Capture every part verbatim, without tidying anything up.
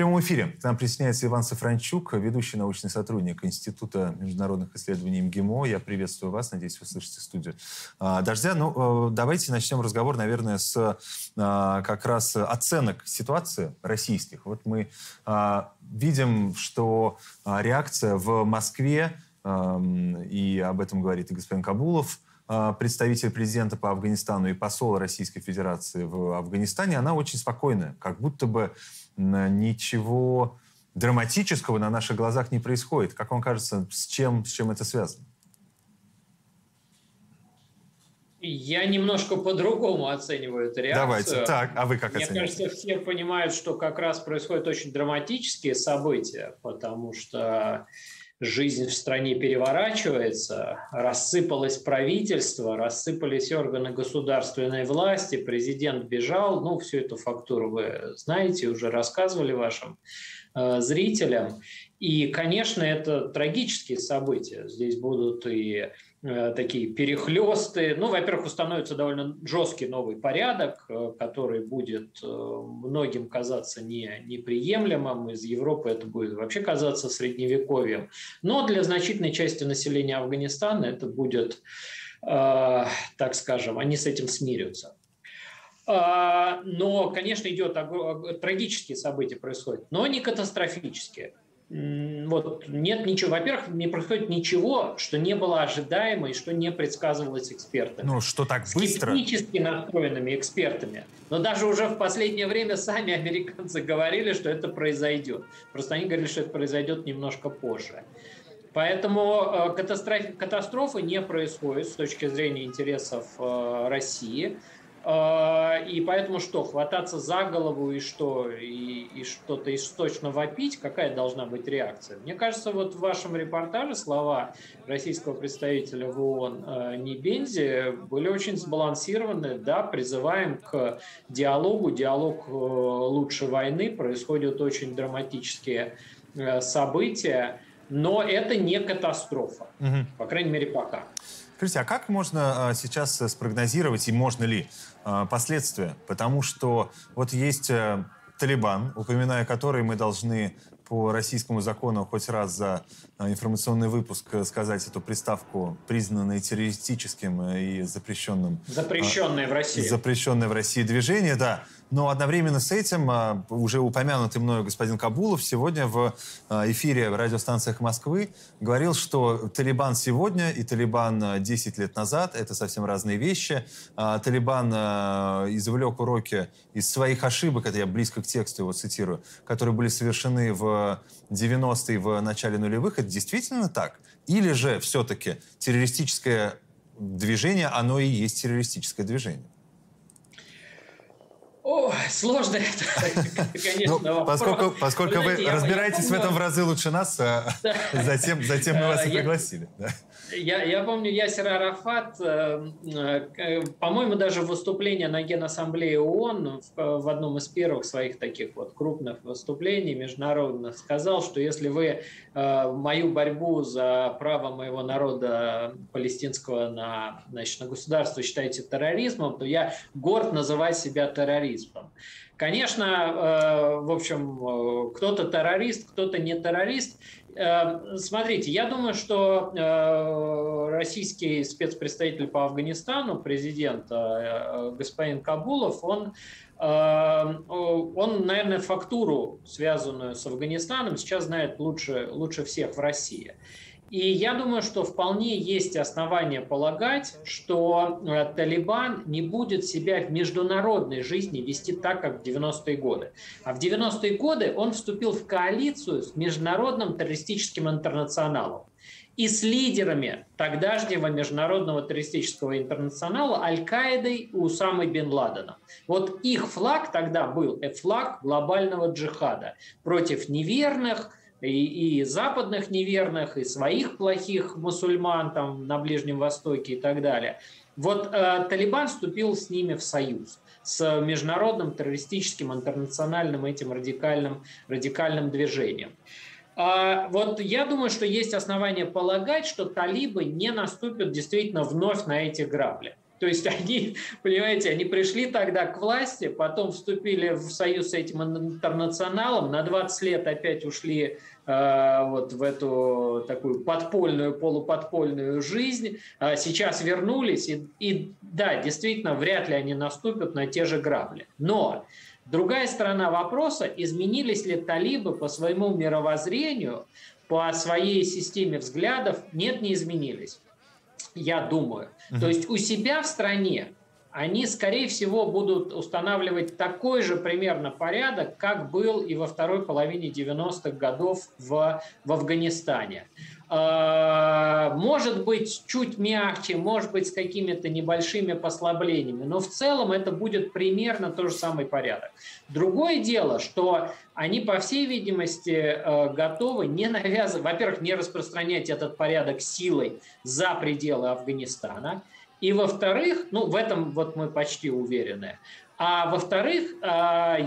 В прямом эфире к нам присоединяется Иван Сафранчук, ведущий научный сотрудник Института международных исследований МГИМО. Я приветствую вас, надеюсь, вы слышите студию «Дождя». Ну, давайте начнем разговор, наверное, с как раз оценок ситуации российских. Вот мы видим, что реакция в Москве, и об этом говорит и господин Кабулов, представитель президента по Афганистану, и посол Российской Федерации в Афганистане, она очень спокойная, как будто бы ничего драматического на наших глазах не происходит. Как вам кажется, с чем, с чем это связано? Я немножко по-другому оцениваю эту реакцию. Давайте, так, а вы как оцениваете? Мне кажется, все понимают, что как раз происходят очень драматические события, потому что жизнь в стране переворачивается, рассыпалось правительство, рассыпались органы государственной власти, президент бежал. Ну, всю эту фактуру вы знаете, уже рассказывали вашим э, зрителям. И, конечно, это трагические события. Здесь будут и э, такие перехлесты. Ну, во-первых, установится довольно жесткий новый порядок, э, который будет э, многим казаться не, неприемлемым. Из Европы это будет вообще казаться средневековьем. Но для значительной части населения Афганистана это будет, э, так скажем, они с этим смирятся. Э, но, конечно, идет трагические события происходят, но не катастрофические. Вот, нет ничего. Во-первых, не происходит ничего, что не было ожидаемо и что не предсказывалось экспертами. Ну, что так быстро? Скептически настроенными экспертами. Но даже уже в последнее время сами американцы говорили, что это произойдет. Просто они говорили, что это произойдет немножко позже. Поэтому катастроф... катастрофы не происходит с точки зрения интересов России. И поэтому что, хвататься за голову и что, и, и что-то источно вопить, какая должна быть реакция? Мне кажется, вот в вашем репортаже слова российского представителя в ООН Небензи были очень сбалансированы. Да, призываем к диалогу, диалог лучше войны, происходят очень драматические события, но это не катастрофа, угу. По крайней мере, пока. Скажите, а как можно сейчас спрогнозировать и можно ли последствия? Потому что вот есть Талибан, упоминая который мы должны по российскому закону хоть раз за информационный выпуск сказать эту приставку, признанной террористическим и запрещенным. Запрещенное в России. Запрещенное в России движение, да. Но одновременно с этим уже упомянутый мною господин Кабулов сегодня в эфире в радиостанциях Москвы говорил, что Талибан сегодня и Талибан десять лет назад — это совсем разные вещи. Талибан извлек уроки из своих ошибок, это я близко к тексту его цитирую, которые были совершены в девяностые, в начале нулевых. Это действительно так? Или же все-таки террористическое движение, оно и есть террористическое движение? О, сложно это, конечно, ну, вопрос. Поскольку, поскольку вы, знаете, вы разбираетесь помню, в этом в разы лучше нас, да. затем, затем мы вас и пригласили. Я, да. я, я помню, Ясир Арафат, по-моему, даже выступление на Генассамблее ООН в, в одном из первых своих таких вот крупных выступлений международных сказал, что если вы мою борьбу за право моего народа палестинского на, значит, на государство считаете терроризмом, то я горд называть себя террористом. Конечно, в общем, кто-то террорист, кто-то не террорист. Смотрите, я думаю, что российский спецпредставитель по Афганистану, президент господин Кабулов, он, он, наверное, фактуру, связанную с Афганистаном, сейчас знает лучше, лучше всех в России. И я думаю, что вполне есть основания полагать, что Талибан не будет себя в международной жизни вести так, как в девяностые годы. А в девяностые годы он вступил в коалицию с международным террористическим интернационалом и с лидерами тогдашнего международного террористического интернационала Аль-Каидой и Усамой Бен Ладеном. Вот их флаг тогда был флаг глобального джихада против неверных, И, и западных неверных, и своих плохих мусульман там, на Ближнем Востоке и так далее. Вот э, Талибан вступил с ними в союз, с международным террористическим интернациональным этим радикальным, радикальным движением. Э, вот я думаю, что есть основания полагать, что талибы не наступят действительно вновь на эти грабли. То есть они, понимаете, они пришли тогда к власти, потом вступили в союз с этим интернационалом, на двадцать лет опять ушли э, вот в эту такую подпольную, полуподпольную жизнь, а сейчас вернулись, и, и да, действительно, вряд ли они наступят на те же грабли. Но другая сторона вопроса, изменились ли талибы по своему мировоззрению, по своей системе взглядов, нет, не изменились. Я думаю. Uh-huh. То есть у себя в стране они, скорее всего, будут устанавливать такой же примерно порядок, как был и во второй половине девяностых годов в, в Афганистане. Может быть, чуть мягче, может быть, с какими-то небольшими послаблениями, но в целом это будет примерно тот же самый порядок. Другое дело, что они, по всей видимости, готовы не навязывать, во-первых, не распространять этот порядок силой за пределы Афганистана, и, во-вторых, ну, в этом вот мы почти уверены, а во-вторых,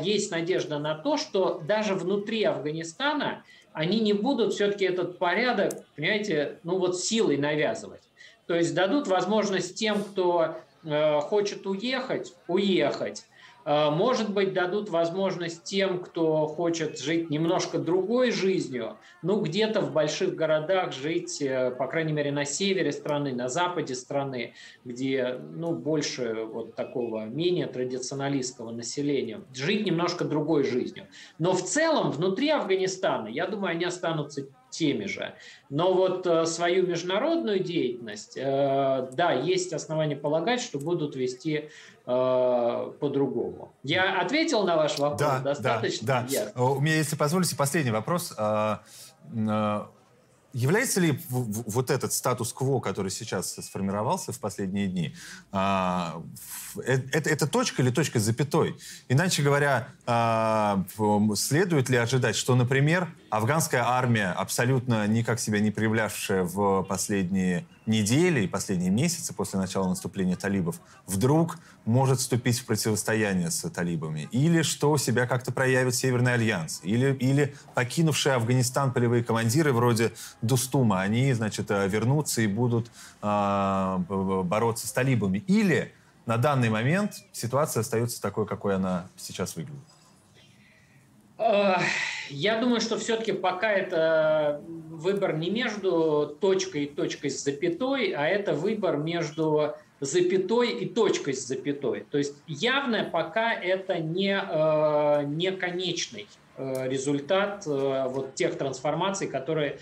есть надежда на то, что даже внутри Афганистана они не будут все-таки этот порядок, понимаете, ну вот силой навязывать. То есть дадут возможность тем, кто э, хочет уехать, уехать. Э, может быть, дадут возможность тем, кто хочет жить немножко другой жизнью, ну где-то в больших городах жить, э, по крайней мере, на севере страны, на западе страны, где ну, больше вот такого менее традиционалистского населения, жить немножко другой жизнью. Но в целом внутри Афганистана, я думаю, они останутся теми же. Но вот э, свою международную деятельность, э, да, есть основания полагать, что будут вести э, по-другому. Я ответил на ваш вопрос? Да, достаточно? Да, да. У меня, если позволите, последний вопрос. А, а, является ли в, в, вот этот статус-кво, который сейчас сформировался в последние дни, а, в, это, это точка или точка с запятой? Иначе говоря, а, следует ли ожидать, что, например, афганская армия, абсолютно никак себя не проявлявшая в последние недели и последние месяцы после начала наступления талибов, вдруг может вступить в противостояние с талибами? Или что себя как-то проявит Северный Альянс? Или, или покинувшие Афганистан полевые командиры вроде Дустума, они, значит, вернутся и будут э, бороться с талибами? Или на данный момент ситуация остается такой, какой она сейчас выглядит? Я думаю, что все-таки пока это выбор не между точкой и точкой с запятой, а это выбор между запятой и точкой с запятой. То есть явно пока это не, не конечный результат вот тех трансформаций, которые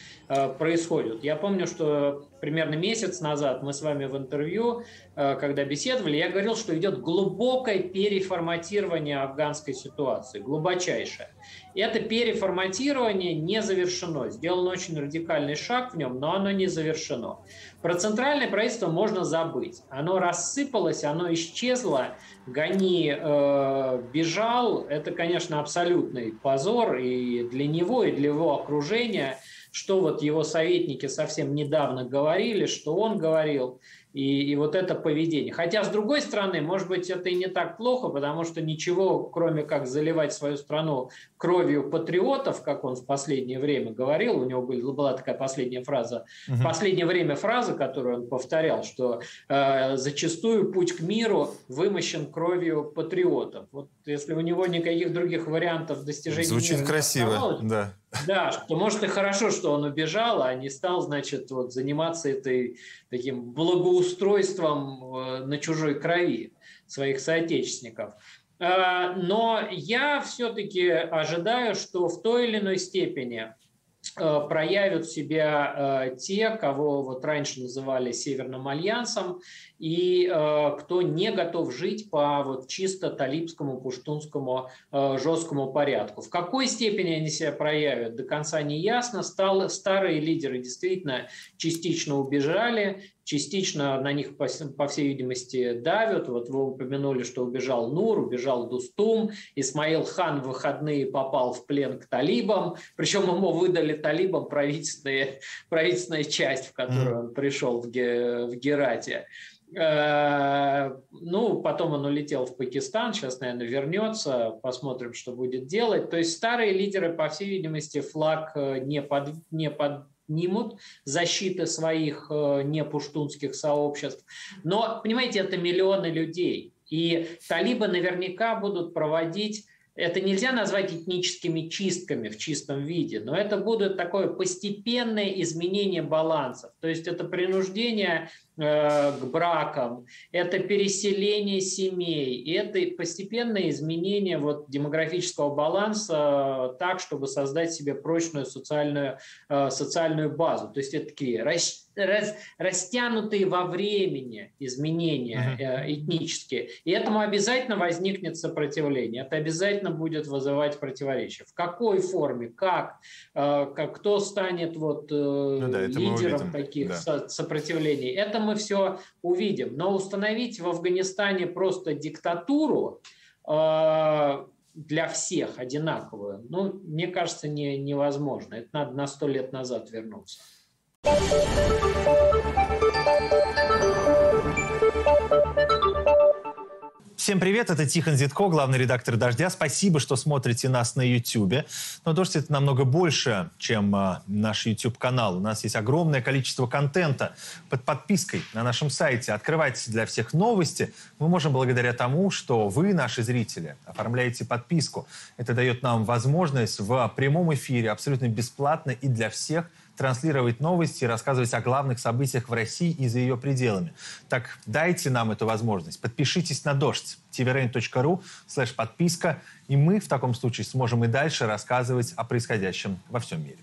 происходят. Я помню, что примерно месяц назад мы с вами в интервью, когда беседовали, я говорил, что идет глубокое переформатирование афганской ситуации, глубочайшее. Это переформатирование не завершено. Сделан очень радикальный шаг в нем, но оно не завершено. Про центральное правительство можно забыть. Оно рассыпалось, оно исчезло. Гани э, бежал. Это, конечно, абсолютный позор и для него, и для его окружения, что вот его советники совсем недавно говорили, что он говорил. И, и вот это поведение. Хотя, с другой стороны, может быть, это и не так плохо, потому что ничего, кроме как заливать свою страну кровью патриотов, как он в последнее время говорил, у него была, была такая последняя фраза, в угу. последнее время фраза, которую он повторял, что э, зачастую путь к миру вымощен кровью патриотов. Вот если у него никаких других вариантов достижения Звучит мира красиво, да. Да, что, может, и хорошо, что он убежал, а не стал, значит, вот, заниматься этой, таким благоустройством на чужой крови своих соотечественников. Но я все-таки ожидаю, что в той или иной степени проявят себя те, кого вот раньше называли Северным Альянсом, и э, кто не готов жить по вот, чисто талибскому, пуштунскому э, жесткому порядку. В какой степени они себя проявят, до конца не ясно. Стал, старые лидеры действительно частично убежали, частично на них, по, по всей видимости, давят. Вот вы упомянули, что убежал Нур, убежал Дустум. Исмаил Хан в выходные попал в плен к талибам, причем ему выдали талибам правительственные, правительственная часть, в которую mm. он пришел в, Ге, в Герате. Ну, потом он улетел в Пакистан, сейчас, наверное, вернется, посмотрим, что будет делать. То есть старые лидеры, по всей видимости, флаг не, под, не, под, снимут защиты своих непуштунских сообществ. Но, понимаете, это миллионы людей. И талибы наверняка будут проводить, это нельзя назвать этническими чистками в чистом виде, но это будет такое постепенное изменение балансов. То есть это принуждение э, к бракам, это переселение семей, это постепенное изменение вот, демографического баланса э, так, чтобы создать себе прочную социальную, э, социальную базу. То есть это такие расчеты. Раз, растянутые во времени изменения э, этнические. И этому обязательно возникнет сопротивление. Это обязательно будет вызывать противоречия. В какой форме, как, э, как кто станет вот, э, ну да, лидером таких да. со- сопротивлений. Это мы все увидим. Но установить в Афганистане просто диктатуру э, для всех одинаковую, ну, мне кажется, не, невозможно. Это надо на сто лет назад вернуться. Всем привет, это Тихон Зитко, главный редактор «Дождя». Спасибо, что смотрите нас на Ютьюбе. Но «Дождь» — это намного больше, чем наш Ютьюб-канал. У нас есть огромное количество контента под подпиской на нашем сайте. Открывайте для всех новости. Мы можем благодаря тому, что вы, наши зрители, оформляете подписку. Это дает нам возможность в прямом эфире абсолютно бесплатно и для всех транслировать новости и рассказывать о главных событиях в России и за ее пределами. Так дайте нам эту возможность. Подпишитесь на «Дождь» ти ви рейн точка ру слэш подписка, и мы в таком случае сможем и дальше рассказывать о происходящем во всем мире.